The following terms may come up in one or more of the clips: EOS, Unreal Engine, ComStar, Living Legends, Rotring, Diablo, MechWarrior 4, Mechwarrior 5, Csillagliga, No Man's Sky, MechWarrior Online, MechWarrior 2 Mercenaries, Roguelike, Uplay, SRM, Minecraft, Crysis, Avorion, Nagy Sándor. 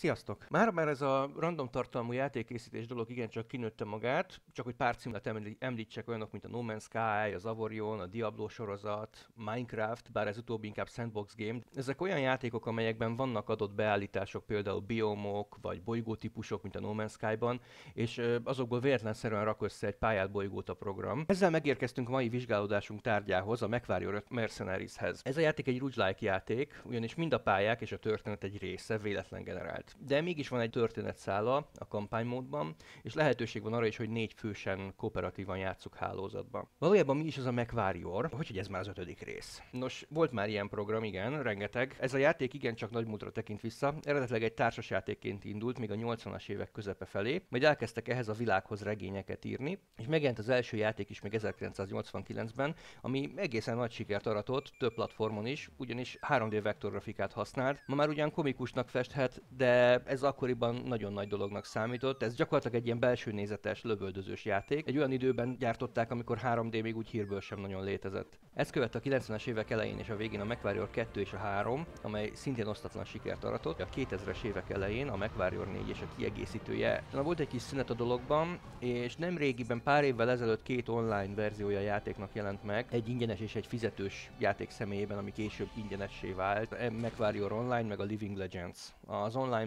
Sziasztok! Már ez a random tartalmú játékészítés dolog igencsak kinőtte magát, csak hogy pár címlet említsek, olyanok, mint a No Man's Sky, az Avorion, a Diablo sorozat, Minecraft, bár ez utóbbi inkább sandbox game. Ezek olyan játékok, amelyekben vannak adott beállítások, például biomok vagy bolygótípusok, mint a No Man's Sky-ban, és azokból véletlenszerűen rak össze egy pályát, bolygót a program. Ezzel megérkeztünk mai vizsgálódásunk tárgyához, a MechWarrior 5 Mercenaries-hez. Ez a játék egy roguelike játék, ugyanis mind a pályák és a történet egy része véletlen generált. De mégis van egy történetszála a kampánymódban, és lehetőség van arra is, hogy 4 fősen kooperatívan játsszuk hálózatban. Valójában mi is az a MechWarrior, hogy ez már az 5. rész. Nos, volt már ilyen program, igen, rengeteg. Ez a játék igencsak nagy múltra tekint vissza, eredetileg egy társasjátékként indult még a 80-as évek közepe felé, majd elkezdtek ehhez a világhoz regényeket írni, és megjelent az első játék is még 1989-ben, ami egészen nagy sikert aratott, több platformon is, ugyanis 3D vektorgrafikát használt, ma már ugyan komikusnak festhet, de ez akkoriban nagyon nagy dolognak számított, ez gyakorlatilag egy ilyen belső nézetes, lövöldözős játék. Egy olyan időben gyártották, amikor 3D még úgy hírből sem nagyon létezett. Ezt követte a 90-es évek elején és a végén a MechWarrior 2 és a 3, amely szintén osztatlan sikert aratott. A 2000-es évek elején a MechWarrior 4 és a kiegészítője. Na, volt egy kis szünet a dologban, és nem régiben, pár évvel ezelőtt 2 online verziója a játéknak jelent meg, egy ingyenes és egy fizetős játék személyében, ami később ingyenessé vált. A MechWarrior Online meg a Living Legends. Az online,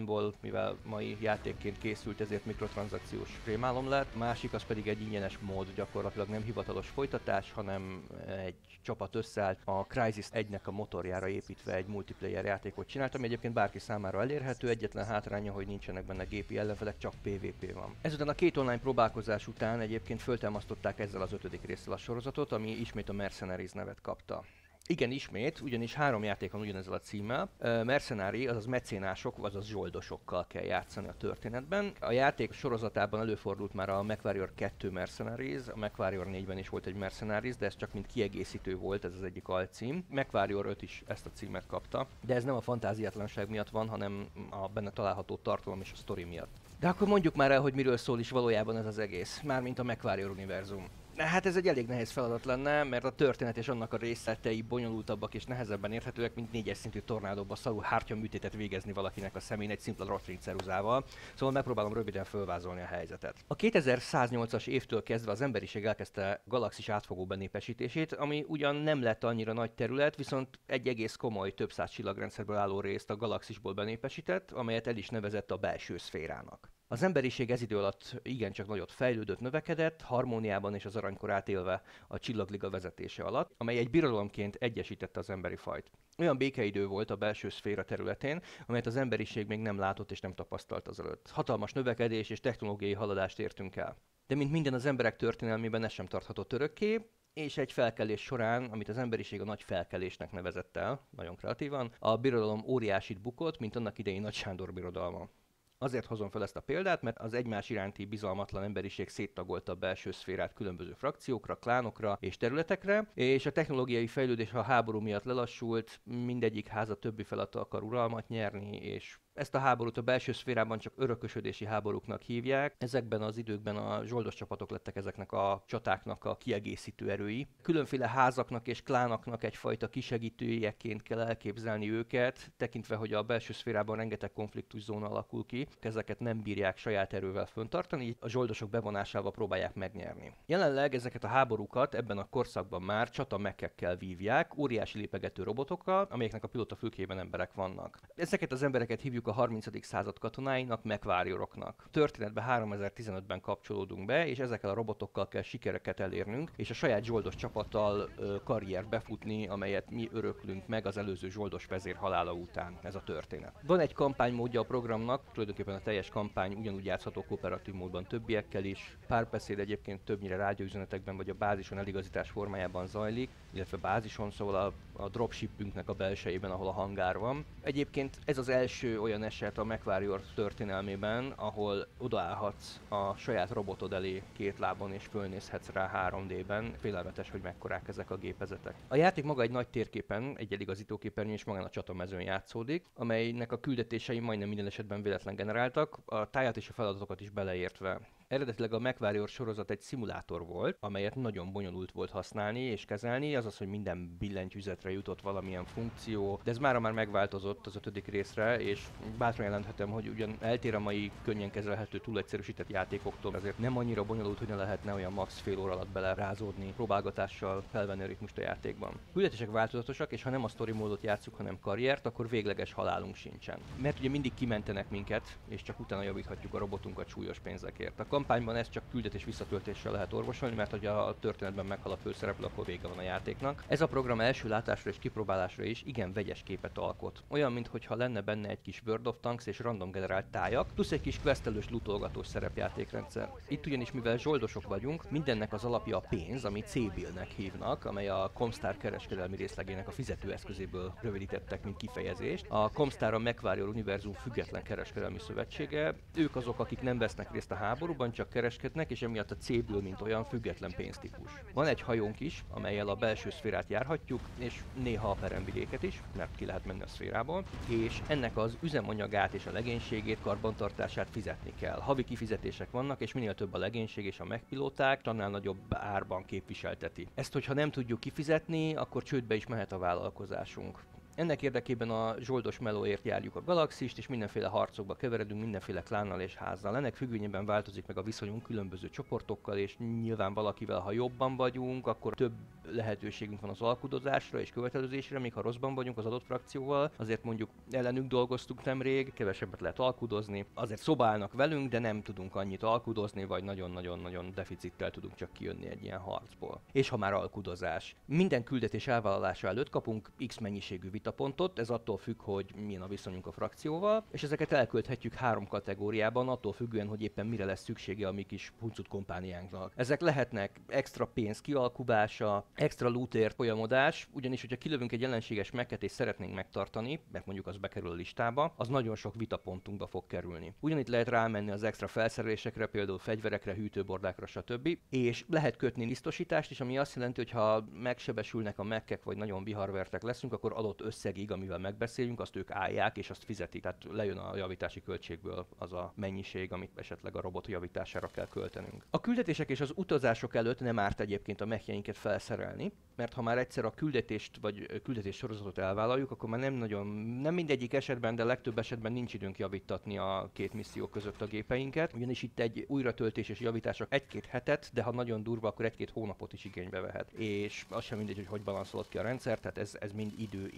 mivel mai játékként készült, ezért mikrotranszakciós rémálom lett. Másik az pedig egy ingyenes mód, gyakorlatilag nem hivatalos folytatás, hanem egy csapat összeállt, a Crysis 1-nek a motorjára építve egy multiplayer játékot csináltam, ami egyébként bárki számára elérhető, egyetlen hátránya, hogy nincsenek benne gépi ellenfelek, csak PvP van. Ezután a 2 online próbálkozás után egyébként föltámasztották ezzel az 5. résszel a sorozatot, ami ismét a Mercenaries nevet kapta. Igen, ismét, ugyanis 3 játék van ugyanezzel a címmel. Mercenári, azaz mecénások, azaz zsoldosokkal kell játszani a történetben. A játék sorozatában előfordult már a MechWarrior 2 Mercenaries, a MechWarrior 4-ben is volt egy Mercenaries, de ez csak mint kiegészítő volt, ez az egyik alcím. MechWarrior 5 is ezt a címet kapta, de ez nem a fantáziátlanság miatt van, hanem a benne található tartalom és a sztori miatt. De akkor mondjuk már el, hogy miről szól is valójában ez az egész, mármint a MechWarrior univerzum. Hát ez egy elég nehéz feladat lenne, mert a történet és annak a részletei bonyolultabbak és nehezebben érthetőek, mint 4-es szintű tornádóba szarú hártyaműtétet végezni valakinek a szemén egy szimpla rotringceruzával, szóval megpróbálom röviden fölvázolni a helyzetet. A 2108-as évtől kezdve az emberiség elkezdte galaxis átfogó benépesítését, ami ugyan nem lett annyira nagy terület, viszont egy egész komoly, több száz csillagrendszerből álló részt a galaxisból benépesített, amelyet el is nevezett a belső szférának. Az emberiség ez idő alatt igencsak nagyot fejlődött, növekedett, harmóniában és az aranykorát élve a Csillagliga vezetése alatt, amely egy birodalomként egyesítette az emberi fajt. Olyan békeidő volt a belső szféra területén, amelyet az emberiség még nem látott és nem tapasztalt azelőtt. Hatalmas növekedés és technológiai haladást értünk el. De mint minden az emberek történelmében, ez sem tarthatott örökké, és egy felkelés során, amit az emberiség a nagy felkelésnek nevezett el, nagyon kreatívan, a birodalom óriásit bukott, mint annak idején Nagy Sándor birodalma. Azért hozom fel ezt a példát, mert az egymás iránti bizalmatlan emberiség széttagolta a belső szférát különböző frakciókra, klánokra és területekre, és a technológiai fejlődés a háború miatt lelassult, mindegyik háza többi felett akar uralmat nyerni, és ezt a háborút a belső szférában csak örökösödési háborúknak hívják. Ezekben az időkben a zsoldos csapatok lettek ezeknek a csatáknak a kiegészítő erői. Különféle házaknak és klánaknak egyfajta kisegítőjeként kell elképzelni őket, tekintve, hogy a belső szférában rengeteg konfliktuszóna alakul ki, ezeket nem bírják saját erővel föntartani, így a zsoldosok bevonásával próbálják megnyerni. Jelenleg ezeket a háborúkat ebben a korszakban már csatamekekkel vívják, óriási lépegető robotokkal, amelyeknek a pilotafülkében emberek vannak. Ezeket az embereket hívjuk a 30. század katonáinak, MechWarrioroknak. Történetbe 3015-ben kapcsolódunk be, és ezekkel a robotokkal kell sikereket elérnünk, és a saját zsoldos csapattal karriert befutni, amelyet mi öröklünk meg az előző zsoldos vezér halála után. Ez a történet. Van egy kampánymódja a programnak, tulajdonképpen a teljes kampány ugyanúgy játszható kooperatív módban többiekkel is. Párbeszéd egyébként többnyire rádióüzenetekben vagy a bázison eligazítás formájában zajlik, illetve bázison, szóval a dropshipünknek a belsejében, ahol a hangár van. Egyébként ez az első olyan eset a MechWarrior történelmében, ahol odaállhatsz a saját robotod elé 2 lábon és fölnézhetsz rá 3D-ben. Félelmetes, hogy mekkorák ezek a gépezetek. A játék maga egy nagy térképen, egy eligazítóképernyőn és magán a csatamezőn játszódik, amelynek a küldetései majdnem minden esetben véletlen generáltak, a táját és a feladatokat is beleértve. Eredetileg a MechWarrior sorozat egy szimulátor volt, amelyet nagyon bonyolult volt használni és kezelni, azaz, hogy minden billentyűzetre jutott valamilyen funkció, de ez mára már megváltozott az 5. részre, és bátran jelenthetem, hogy ugyan eltér a mai könnyen kezelhető, túlegyszerűsített játékoktól, azért nem annyira bonyolult, hogy ne lehetne olyan max fél óra alatt belerázódni, próbálgatással felvenni a ritmust a játékban. Küldetések változatosak, és ha nem a sztori módot játszunk, hanem karriert, akkor végleges halálunk sincsen. Mert ugye mindig kimentenek minket, és csak utána javíthatjuk a robotunkat súlyos pénzekért. A kampányban ez csak küldetés visszatöltéssel lehet orvosolni, mert hogyha a történetben meghal a főszereplő, akkor vége van a játéknak. Ez a program első látásra és kipróbálásra is igen vegyes képet alkot. Olyan, mintha lenne benne egy kis World of Tanks és random generált tájak, plusz egy kis questelős, lootolgatós szerepjátékrendszer. Itt ugyanis, mivel zsoldosok vagyunk, mindennek az alapja a pénz, ami C-billnek hívnak, amely a ComStar kereskedelmi részlegének a fizetőeszközéből rövidítettek, mint kifejezést. A ComStar a MechWarrior univerzum független kereskedelmi szövetsége. Ők azok, akik nem vesznek részt a háborúban, csak kereskednek, és emiatt a C-ből, mint olyan, független pénztípus. Van egy hajónk is, amellyel a belső szférát járhatjuk, és néha a peremvidéket is, mert ki lehet menni a szférából, és ennek az üzemanyagát és a legénységét, karbantartását fizetni kell. Havi kifizetések vannak, és minél több a legénység és a mechpilóták, annál nagyobb árban képviselteti. Ezt, hogyha nem tudjuk kifizetni, akkor csődbe is mehet a vállalkozásunk. Ennek érdekében a zsoldos melóért járjuk a galaxist, és mindenféle harcokba keveredünk, mindenféle klánnal és házzal. Ennek függvényében változik meg a viszonyunk különböző csoportokkal, és nyilván valakivel, ha jobban vagyunk, akkor több lehetőségünk van az alkudozásra és követelőzésre, még ha rosszban vagyunk az adott frakcióval, azért mondjuk ellenük dolgoztunk nemrég, kevesebbet lehet alkudozni, azért szobálnak velünk, de nem tudunk annyit alkudozni, vagy nagyon-nagyon-nagyon deficittel tudunk csak kijönni egy ilyen harcból. És ha már alkudozás. Minden küldetés elvállalása előtt kapunk X mennyiségű vitapontot, ez attól függ, hogy milyen a viszonyunk a frakcióval, és ezeket elküldhetjük 3 kategóriában, attól függően, hogy éppen mire lesz szüksége a mi kis puncut kompániánknak. Ezek lehetnek extra pénz kialkubása, extra lootért folyamodás, ugyanis, hogyha kilövünk egy ellenséges meket és szeretnénk megtartani, mert mondjuk az bekerül a listába, az nagyon sok vitapontunkba fog kerülni. Ugyanitt lehet rámenni az extra felszerelésekre, például fegyverekre, hűtőbordákra, stb. És lehet kötni biztosítást is, ami azt jelenti, hogy ha megsebesülnek a mekek, vagy nagyon viharvertek leszünk, akkor adott összegig, amivel megbeszélünk, azt ők állják és azt fizetik. Tehát lejön a javítási költségből az a mennyiség, amit esetleg a robot javítására kell költenünk. A küldetések és az utazások előtt nem árt egyébként a mechjeinket felszerelni, mert ha már egyszer a küldetést vagy küldetés sorozatot elvállaljuk, akkor már nem mindegyik esetben, de legtöbb esetben nincs időnk javítatni a két misszió között a gépeinket, ugyanis itt egy újratöltés és javítások 1-2 hetet, de ha nagyon durva, akkor 1-2 hónapot is igénybe vehet. És az sem mindegy, hogy balanszolod ki a rendszer, tehát ez mind idő.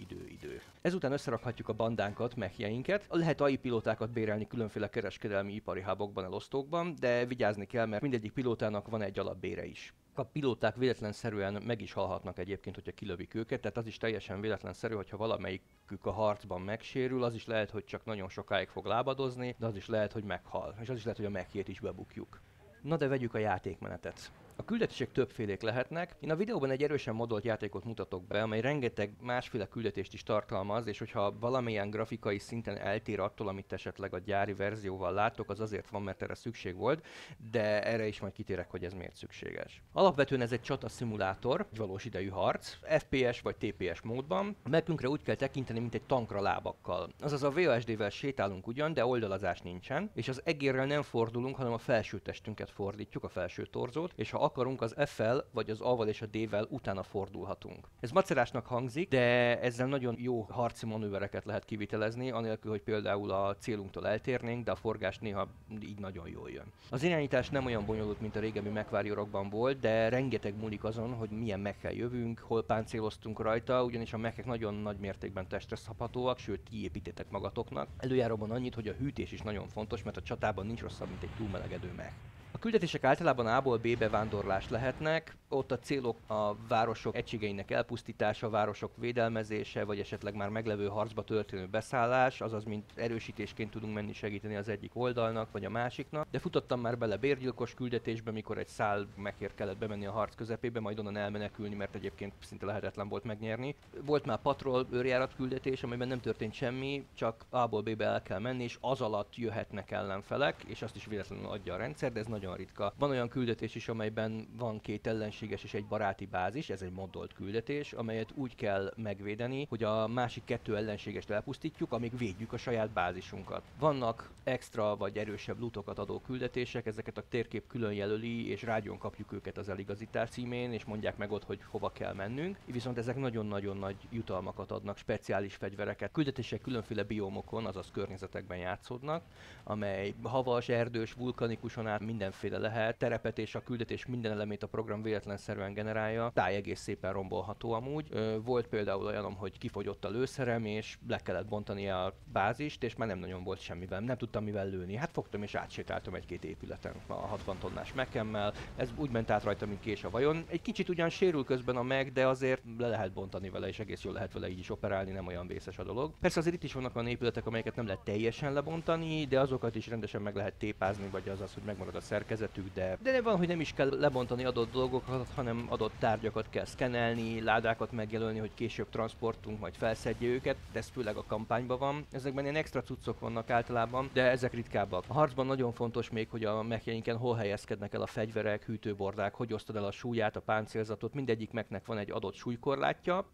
Ezután összerakhatjuk a bandánkat, mechjeinket. Lehet AI pilótákat bérelni különféle kereskedelmi ipari hubokban, elosztókban, de vigyázni kell, mert mindegyik pilótának van egy alapbére is. A pilóták véletlenszerűen meg is halhatnak egyébként, hogyha kilövik őket, tehát az is teljesen véletlenszerű, hogyha valamelyikük a harcban megsérül, az is lehet, hogy csak nagyon sokáig fog lábadozni, de az is lehet, hogy meghal, és az is lehet, hogy a mechjét is bebukjuk. Na de vegyük a játékmenetet. A küldetések többfélék lehetnek. Én a videóban egy erősen modolt játékot mutatok be, amely rengeteg másféle küldetést is tartalmaz, és hogyha valamilyen grafikai szinten eltér attól, amit esetleg a gyári verzióval látok, az azért van, mert erre szükség volt, de erre is majd kitérek, hogy ez miért szükséges. Alapvetően ez egy csataszimulátor, egy valós idejű harc, FPS vagy TPS módban. A mechünkre úgy kell tekinteni, mint egy tankra lábakkal. Azaz a VOSD-vel sétálunk ugyan, de oldalazás nincsen, és az egérrel nem fordulunk, hanem a felső testünket fordítjuk, a felső torzót, és ha akarunk, az F-fel, vagy az A-val és a D-vel utána fordulhatunk. Ez macerásnak hangzik, de ezzel nagyon jó harci manővereket lehet kivitelezni, anélkül, hogy például a célunktól eltérnénk, de a forgás néha így nagyon jól jön. Az irányítás nem olyan bonyolult, mint a régebbi MechWarriorokban volt, de rengeteg múlik azon, hogy milyen mechkel jövünk, hol páncéloztunk rajta, ugyanis a mechek nagyon nagy mértékben testre szabhatóak, sőt kiépítettek magatoknak. Előjáróban annyit, hogy a hűtés is nagyon fontos, mert a csatában nincs rosszabb, mint egy túlmelegedő mech. A küldetések általában A-ból B-be vándorlás lehetnek, ott a célok a városok egységeinek elpusztítása, városok védelmezése, vagy esetleg már meglevő harcba történő beszállás, azaz mint erősítésként tudunk menni segíteni az egyik oldalnak, vagy a másiknak. De futottam már bele bérgyilkos küldetésbe, mikor egy szál mechért kellett bemenni a harc közepébe, majd onnan elmenekülni, mert egyébként szinte lehetetlen volt megnyerni. Volt már patrol őrjárat küldetés, amiben nem történt semmi, csak A-ból B-be el kell menni, és az alatt jöhetnek ellenfelek, és azt is véletlenül adja a rendszer, de ez nagyon ritka. Van olyan küldetés is, amelyben van két ellenséges és egy baráti bázis, ez egy moddolt küldetés, amelyet úgy kell megvédeni, hogy a másik kettő ellenségest elpusztítjuk, amíg védjük a saját bázisunkat. Vannak extra vagy erősebb lootokat adó küldetések, ezeket a térkép külön jelöli, és rádión kapjuk őket az eligazítás címén, és mondják meg ott, hogy hova kell mennünk. Viszont ezek nagyon-nagyon nagy jutalmakat adnak, speciális fegyvereket. Küldetések különféle biomokon, azaz környezetekben játszódnak, amely havas, erdős, vulkanikuson át mindenféle lehet, terepet és a küldetés minden elemét a program véletlenszerűen generálja, táj egész szépen rombolható amúgy. Volt például olyanom, hogy kifogyott a lőszerem, és le kellett bontani a bázist, és már nem nagyon volt semmivel, nem tudtam mivel lőni. Hát fogtam és átsétáltam egy-két épületen a 60 tonnás mechemmel, ez úgy ment át rajta, mint kés a vajon. Egy kicsit ugyan sérül közben a mech, de azért le lehet bontani vele, és egész jól lehet vele így is operálni, nem olyan vészes a dolog. Persze azért itt is vannak olyan épületek, amelyeket nem lehet teljesen lebontani, de azokat is rendesen meg lehet tépázni, vagy az, hogy megmarad a szerkezetük, de van, hogy nem is kell lebontani adott dolgokat, hanem adott tárgyakat kell szkenelni, ládákat megjelölni, hogy később transportunk majd felszedje őket, de ez főleg a kampányban van. Ezekben ilyen extra cuccok vannak általában, de ezek ritkábbak. A harcban nagyon fontos még, hogy a mechjeinken hol helyezkednek el a fegyverek, hűtőbordák, hogy osztod el a súlyát, a páncélzatot, mindegyik mechnek van egy adott súlykorlátja.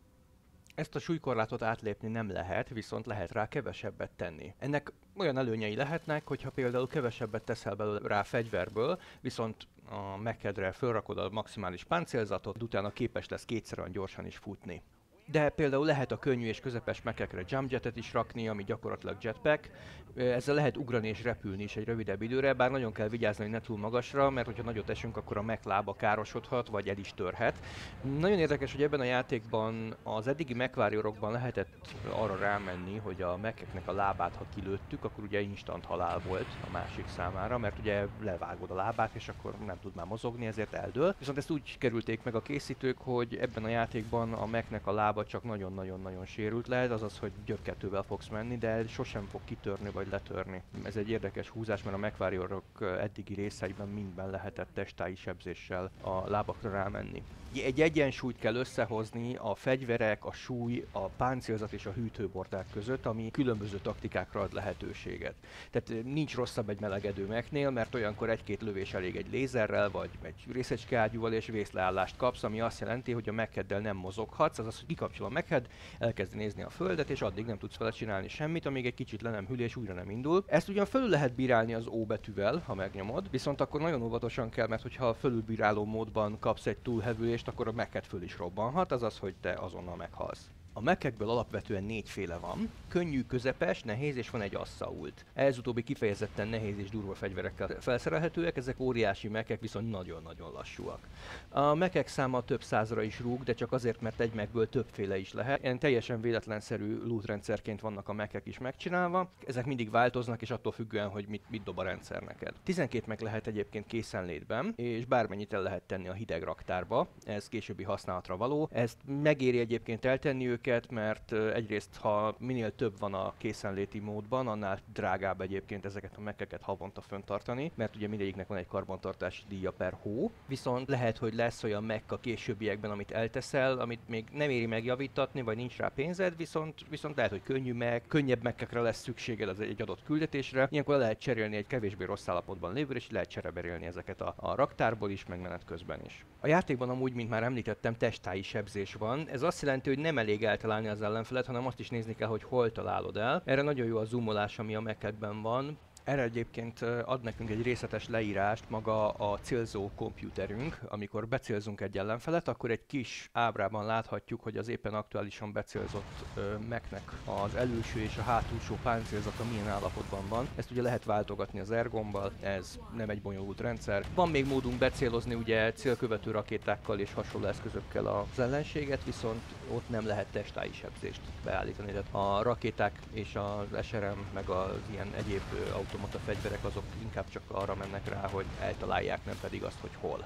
Ezt a súlykorlátot átlépni nem lehet, viszont lehet rá kevesebbet tenni. Ennek olyan előnyei lehetnek, hogyha például kevesebbet teszel belőle rá fegyverből, viszont a mechedre felrakod a maximális páncélzatot, utána képes lesz kétszerűen gyorsan is futni. De például lehet a könnyű és közepes mechekre jumpjetet is rakni, ami gyakorlatilag jetpack. Ezzel lehet ugrani és repülni is egy rövidebb időre, bár nagyon kell vigyázni, hogy ne túl magasra, mert hogyha nagyot esünk, akkor a mech lába károsodhat, vagy el is törhet. Nagyon érdekes, hogy ebben a játékban az eddigi MechWarriorokban lehetett arra rámenni, hogy a mecheknek a lábát, ha kilőttük, akkor ugye instant halál volt a másik számára, mert ugye levágod a lábát, és akkor nem tud már mozogni, ezért eldől. Viszont ezt úgy kerülték meg a készítők, hogy ebben a játékban a mechnek a lába csak nagyon-nagyon-nagyon sérült lehet, azaz, hogy gyökkettővel fogsz menni, de sosem fog kitörni vagy letörni. Ez egy érdekes húzás, mert a MechWarriorok eddigi részeiben mindben lehetett testtáji sebzéssel a lábakra rámenni. Egy egyensúlyt kell összehozni a fegyverek, a súly, a páncélzat és a hűtőbordák között, ami különböző taktikákra ad lehetőséget. Tehát nincs rosszabb egy melegedő mechnél, mert olyankor egy-két lövés elég egy lézerrel, vagy egy részecskeágyúval és vészleállást kapsz, ami azt jelenti, hogy a mecheddel nem mozoghatsz, azaz, hogy kikapcsol a meched, elkezdi nézni a földet, és addig nem tudsz vele csinálni semmit, amíg egy kicsit le nem hűl és újra nem indul. Ezt ugyan fölül lehet bírálni az O betűvel, ha megnyomod, viszont akkor nagyon óvatosan kell, mert hogyha a fölülbíráló módban kapsz egy túlhevülést, akkor a mechet föl is robbanhat, azaz, hogy te azonnal meghalsz. A mechekből alapvetően négyféle van, könnyű, közepes, nehéz és van egy assault. Ez utóbbi kifejezetten nehéz és durva fegyverekkel felszerelhetőek, ezek óriási mechek, viszont nagyon-nagyon lassúak. A mechek száma több százra is rúg, de csak azért, mert egy mechből többféle is lehet. Ilyen teljesen véletlenszerű loot rendszerként vannak a mechek is megcsinálva, ezek mindig változnak és attól függően, hogy mit dob a rendszer neked. 12 mech lehet egyébként készenlétben, és bármennyit el lehet tenni a hideg raktárba, ez későbbi használatra való. Ezt megéri egyébként eltenni őket, mert egyrészt, ha minél több van a készenléti módban, annál drágább egyébként ezeket a mecheket havonta föntartani, mert ugye mindegyiknek van egy karbantartási díja per hó, viszont lehet, hogy lesz olyan mech a későbbiekben, amit elteszel, amit még nem éri megjavítatni, vagy nincs rá pénzed, viszont lehet, hogy könnyű mech, könnyebb mechekre lesz szükséged az egy adott küldetésre, ilyenkor lehet cserélni egy kevésbé rossz állapotban lévőre, és lehet csereberélni ezeket a raktárból is, meg menet közben is. A játékban amúgy, mint már említettem, testtáji sebzés van, ez azt jelenti, hogy nem elég eltalálni az ellenfelet, hanem azt is nézni kell, hogy hol találod el. Erre nagyon jó a zoomolás, ami a mechekben van. Erre egyébként ad nekünk egy részletes leírást maga a célzó kompjúterünk. Amikor becélzünk egy ellenfelet, akkor egy kis ábrában láthatjuk, hogy az éppen aktuálisan becélzott mechnek az előső és a hátulsó páncélzata milyen állapotban van. Ezt ugye lehet váltogatni az ergombbal, ez nem egy bonyolult rendszer. Van még módunk becélozni ugye célkövető rakétákkal és hasonló eszközökkel az ellenséget, viszont ott nem lehet testtáji sebzést beállítani. Tehát a rakéták és az SRM meg az ilyen egyéb a fegyverek azok inkább csak arra mennek rá, hogy eltalálják, nem pedig azt, hogy hol.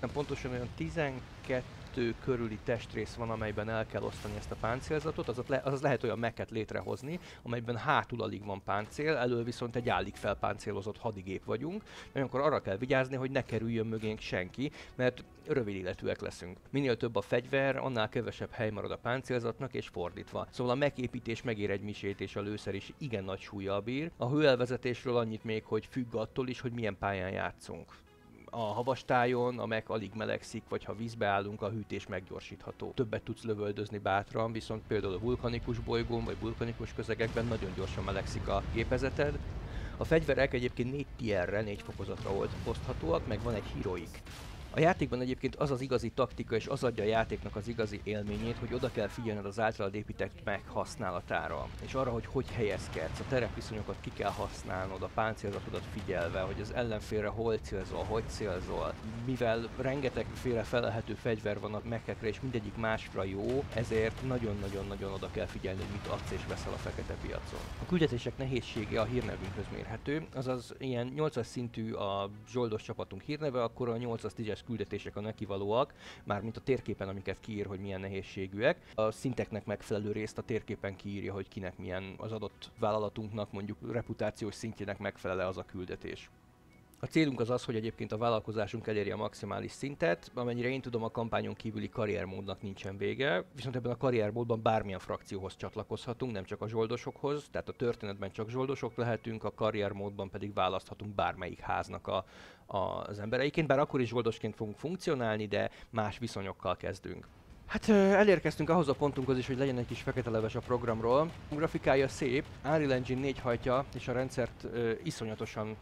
Nem pontosan olyan 12 körüli testrész van, amelyben el kell osztani ezt a páncélzatot, azaz lehet olyan mechet létrehozni, amelyben hátul alig van páncél, elől viszont egy állig felpáncélozott hadigép vagyunk, olyankor arra kell vigyázni, hogy ne kerüljön mögénk senki, mert rövid életűek leszünk. Minél több a fegyver, annál kevesebb hely marad a páncélzatnak és fordítva. Szóval a megépítés megér egy misét és a lőszer is igen nagy súlya bír. A hőelvezetésről annyit még, hogy függ attól is, hogy milyen pályán játszunk. a havastájon a mech alig melegszik, vagy ha vízbe állunk, a hűtés meggyorsítható. Többet tudsz lövöldözni bátran, viszont például a vulkanikus bolygón vagy vulkanikus közegekben nagyon gyorsan melegszik a gépezeted. A fegyverek egyébként 4 tierre, 4 fokozatra oszthatóak, meg van egy heroik. A játékban egyébként az az igazi taktika, és az adja a játéknak az igazi élményét, hogy oda kell figyelned az általad épített mech használatára, és arra, hogy helyezkedsz, a terepviszonyokat ki kell használnod, a páncélzatodat figyelve, hogy az ellenfélre hol célzol, hogy célzol. Mivel rengetegféle felelhető fegyver van a mechekre, és mindegyik másra jó, ezért nagyon-nagyon-nagyon oda kell figyelni, hogy mit adsz és veszel a fekete piacon. A küldetések nehézsége a hírnevünkhöz mérhető, azaz ilyen 8-as szintű a zsoldos csapatunk hírneve, akkor a 8-as 10-es küldetések a nekivalóak, mármint a térképen, amiket kiír, hogy milyen nehézségűek. A szinteknek megfelelő részt a térképen kiírja, hogy kinek milyen az adott vállalatunknak, mondjuk reputációs szintjének megfelele az a küldetés. A célunk az az, hogy egyébként a vállalkozásunk elérje a maximális szintet, amennyire én tudom, a kampányon kívüli karriermódnak nincsen vége, viszont ebben a karriermódban bármilyen frakcióhoz csatlakozhatunk, nem csak a zsoldosokhoz, tehát a történetben csak zsoldosok lehetünk, a karriermódban pedig választhatunk bármelyik háznak az embereiként, bár akkor is zsoldosként fogunk funkcionálni, de más viszonyokkal kezdünk. Hát elérkeztünk ahhoz a pontunkhoz is, hogy legyen egy kis fekete leves a programról. A grafikája szép, Unreal Engine 4 hajtja, és a rendszert iszonyatosan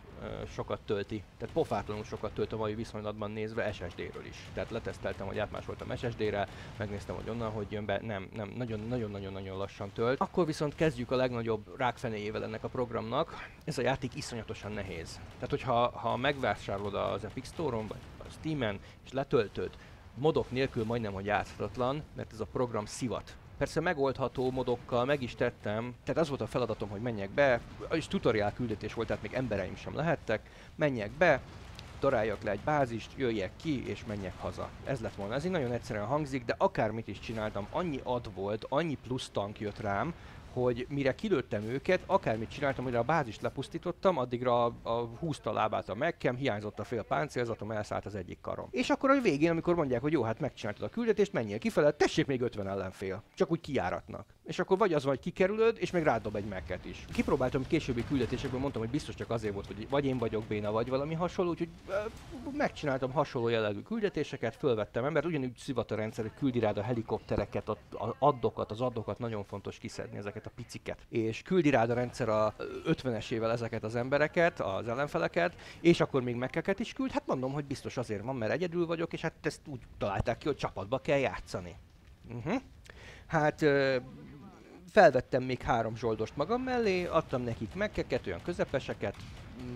sokat tölti. Tehát pofátlanul sokat tölt a mai viszonylatban nézve SSD-ről is. Tehát leteszteltem, hogy átmásoltam SSD-re, megnéztem, hogy onnan hogy jön be, nem, nagyon-nagyon-nagyon lassan tölt. Akkor viszont kezdjük a legnagyobb rákfenéjével ennek a programnak. Ez a játék iszonyatosan nehéz. Tehát, hogyha megvásárolod az Epic Store-on, vagy a Steam-en, és letöltöd, modok nélkül majdnem, hogy játszhatatlan, mert ez a program szivat. Persze megoldható modokkal, meg is tettem, tehát az volt a feladatom, hogy menjek be, és tutoriál küldetés volt, tehát még embereim sem lehettek, menjek be, találjak le egy bázist, jöjjek ki, és menjek haza. Ez lett volna. Ez így nagyon egyszerűen hangzik, de akármit is csináltam, annyi ad volt, annyi plusz tank jött rám, hogy mire kilőttem őket, akármit csináltam, mire a bázist lepusztítottam, addigra húzta a lábát a mekkem, hiányzott a fél páncélzatom, elszállt az egyik karom. És akkor a végén, amikor mondják, hogy jó, hát megcsináltad a küldetést, menjél kifele, tessék még 50 ellenfél. Csak úgy kijáratnak. És akkor vagy az, vagy kikerülöd, és még rádob egy mekket is. Kipróbáltam későbbi küldetésekből, mondtam, hogy biztos csak azért volt, hogy vagy én vagyok béna, vagy valami hasonló, úgyhogy megcsináltam hasonló jellegű küldetéseket, fölvettem embert, ugyanúgy szivat a rendszer, hogy küldi rád a helikoptereket, az addokat, nagyon fontos kiszedni ezeket a piciket. És küldi rád a rendszer a 50-esével ezeket az embereket, az ellenfeleket, és akkor még mecheket is küld. Hát mondom, hogy biztos azért van, mert egyedül vagyok, és hát ezt úgy találták ki, hogy csapatba kell játszani. Hát felvettem még 3 zsoldost magam mellé, adtam nekik mecheket, olyan közepeseket,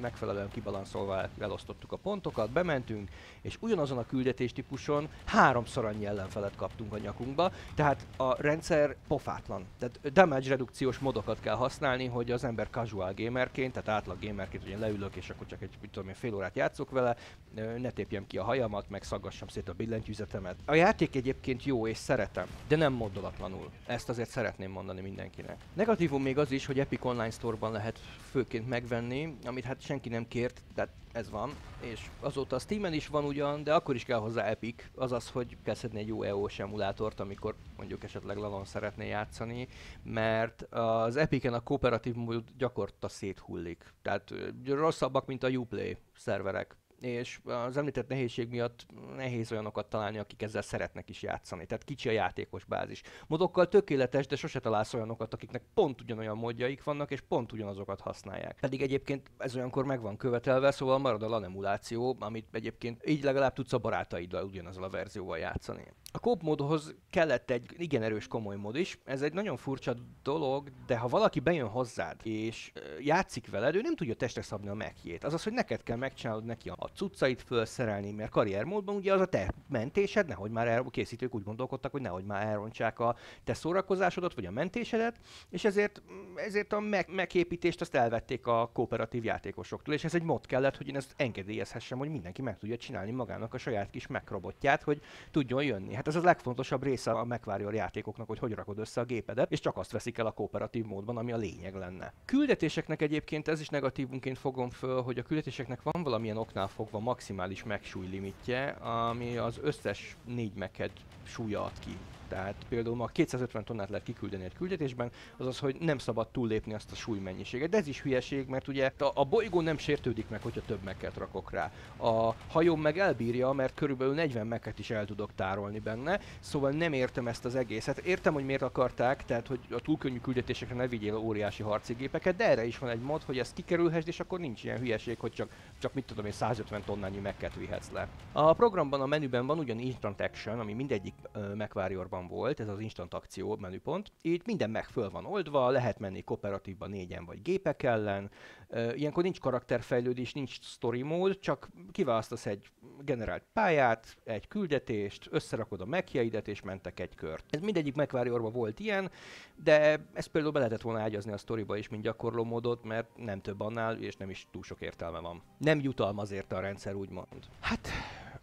megfelelően kibalanszolva elosztottuk a pontokat, bementünk, és ugyanazon a küldetéstípuson 3-szor annyi ellenfelet kaptunk a nyakunkba, tehát a rendszer pofátlan. Tehát damage redukciós modokat kell használni, hogy az ember casual gamerként, tehát átlag gamerként, hogy én leülök, és akkor csak egy fél órát játszok vele, ne tépjem ki a hajamat, meg szaggassam szét a billentyűzetemet. A játék egyébként jó, és szeretem, de nem mozdulatlanul. Ezt azért szeretném mondani mindenkinek. Negatívum még az is, hogy Epic Online Store-ban lehet főként megvenni, amit hát senki nem kért, tehát ez van, és azóta a Steam-en is van ugyan, de akkor is kell hozzá Epic, azaz, hogy kell szedni egy jó EOS emulátort, amikor mondjuk esetleg lalon szeretné játszani, mert az Epic-en a kooperatív mód gyakorta széthullik, tehát rosszabbak, mint a Uplay szerverek. És az említett nehézség miatt nehéz olyanokat találni, akik ezzel szeretnek is játszani. Tehát kicsi a játékos bázis. Modokkal tökéletes, de sose találsz olyanokat, akiknek pont ugyanolyan modjaik vannak, és pont ugyanazokat használják. Pedig egyébként ez olyankor meg van követelve, szóval marad a LAN emuláció, amit egyébként így legalább tudsz a barátaiddal ugyanazzal a verzióval játszani. A coop módhoz kellett egy igen erős komoly mod is, ez egy nagyon furcsa dolog, de ha valaki bejön hozzád és játszik veled, ő nem tudja testre szabni a mechjét. Azaz, hogy neked kell megcsinálod neki a cuccait felszerelni, mert karriermódban ugye az a te mentésed, nehogy már a készítők úgy gondolkodtak, hogy nehogy már elrontsák a te szórakozásodat vagy a mentésedet, és ezért a megépítést azt elvették a kooperatív játékosoktól, és ez egy mod kellett, hogy én ezt engedélyezhessem, hogy mindenki meg tudja csinálni magának a saját kis megrobotját, hogy tudjon jönni. Hát ez a legfontosabb része a MechWarrior játékoknak, hogy hogy rakod össze a gépedet, és csak azt veszik el a kooperatív módban, ami a lényeg lenne. Küldetéseknek egyébként ez is negatívunként fogom föl, hogy a küldetéseknek van valamilyen oknál fogva maximális megsúly limitje, ami az összes 4 mechet súlya ad ki. Tehát például ma 250 tonnát lehet kiküldeni egy küldetésben, azaz, hogy nem szabad túllépni azt a súlymennyiséget. De ez is hülyeség, mert ugye a bolygó nem sértődik meg, hogyha több meket rakok rá. A hajóm meg elbírja, mert körülbelül 40 meket is el tudok tárolni benne, szóval nem értem ezt az egészet. Értem, hogy miért akarták, tehát hogy a túl könnyű küldetésekre ne vigyél óriási harcigépeket, de erre is van egy mod, hogy ezt kikerülhesd, és akkor nincs ilyen hülyeség, hogy csak mit tudom én, 150 tonnányi meket vihetsz le. A programban a menüben van ugyan Instant Action, ami mindegyik MechWarriorban volt, ez az Instant Akció menüpont. Itt minden meg föl van oldva, lehet menni kooperatívba négyen vagy gépek ellen. Ilyenkor nincs karakterfejlődés, nincs story mód, csak kiválasztasz egy generált pályát, egy küldetést, összerakod a mechjeidet és mentek egy kört. Ez mindegyik MechWarriorban volt ilyen, de ezt például be lehetett volna ágyazni a sztoriba is, mint gyakorló módot, mert nem több annál, és nem is túl sok értelme van. Nem jutalmaz érte a rendszer, úgymond. Hát,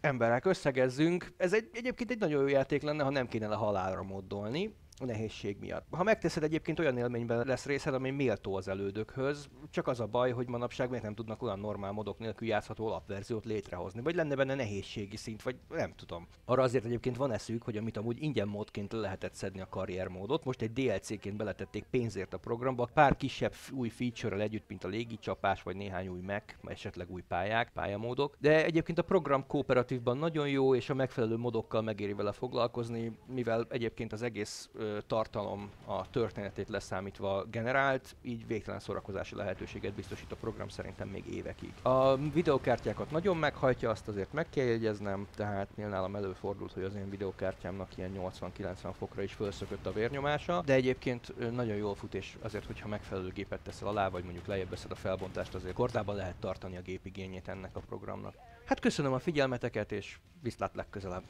emberek, összegezzünk. Ez egyébként egy nagyon jó játék lenne, ha nem kéne le halálra moddolni a nehézség miatt. Ha megteszed, egyébként olyan élményben lesz részed, ami méltó az elődökhöz, csak az a baj, hogy manapság miért nem tudnak olyan normál modok nélkül játszható alapverziót létrehozni, vagy lenne benne nehézségi szint, vagy nem tudom. Arra azért egyébként van eszük, hogy amit amúgy ingyen módként lehetett szedni a karriermódot, most egy DLC-ként beletették pénzért a programba, pár kisebb új feature-rel együtt, mint a légicsapás, vagy néhány új mech, esetleg új pályák, pályamódok. De egyébként a program kooperatívban nagyon jó, és a megfelelő modokkal megéri vele foglalkozni, mivel egyébként az egész tartalom a történetét leszámítva generált, így végtelen szórakozási lehetőséget biztosít a program szerintem még évekig. A videokártyákat nagyon meghajtja, azt azért meg kell jegyeznem, tehát nálam előfordult, hogy az én videokártyámnak ilyen 80-90 fokra is felszökött a vérnyomása, de egyébként nagyon jól fut, és azért, hogyha megfelelő gépet teszel alá, vagy mondjuk lejjebb veszed a felbontást, azért kordában lehet tartani a gépigényét ennek a programnak. Hát köszönöm a figyelmeteket, és viszlát legközelebb!